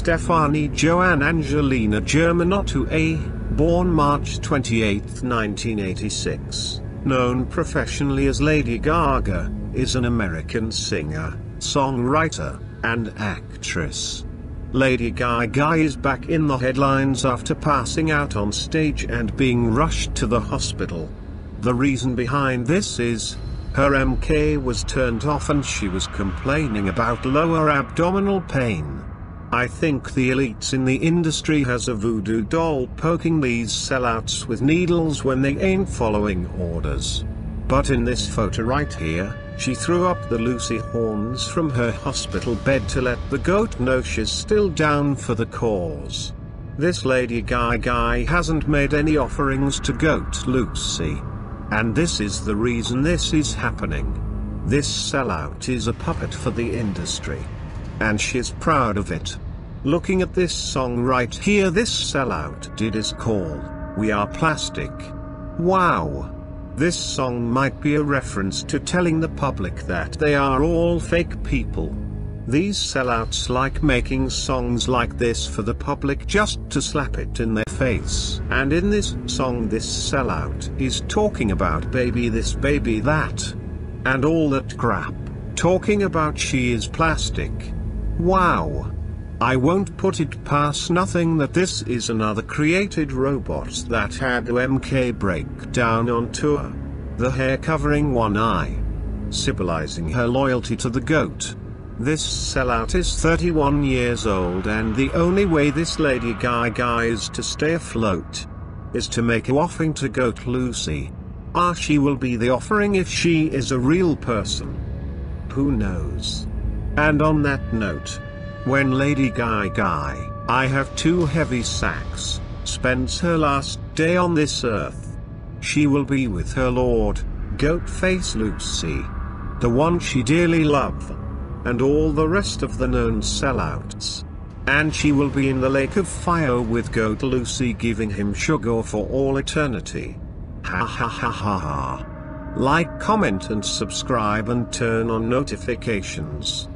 Stefani Joanne Angelina Germanotta, born March 28, 1986, known professionally as Lady Gaga, is an American singer, songwriter, and actress. Lady Gaga is back in the headlines after passing out on stage and being rushed to the hospital. The reason behind this is, her MK was turned off and she was complaining about lower abdominal pain. I think the elites in the industry has a voodoo doll poking these sellouts with needles when they ain't following orders. But in this photo right here, she threw up the Lucy horns from her hospital bed to let the goat know she's still down for the cause. This Lady Gaga hasn't made any offerings to goat Lucy. And this is the reason this is happening. This sellout is a puppet for the industry. And she's proud of it. Looking at this song right here, this sellout did is called, We Are Plastic. Wow. This song might be a reference to telling the public that they are all fake people. These sellouts like making songs like this for the public just to slap it in their face. And in this song this sellout is talking about baby this, baby that, and all that crap, talking about she is plastic. Wow. I won't put it past nothing that this is another created robot that had MK breakdown on tour. The hair covering one eye, symbolizing her loyalty to the goat. This sellout is 31 years old, and the only way this Lady Gaga is to stay afloat is to make an offering to goat Lucy. She will be the offering if she is a real person. Who knows? And on that note, when Lady Gaga, I have two heavy sacks, spends her last day on this earth, she will be with her lord, Goatface Lucy, the one she dearly loved, and all the rest of the known sellouts. And she will be in the lake of fire with goat Lucy, giving him sugar for all eternity. Ha ha ha ha ha. Like, comment and subscribe and turn on notifications.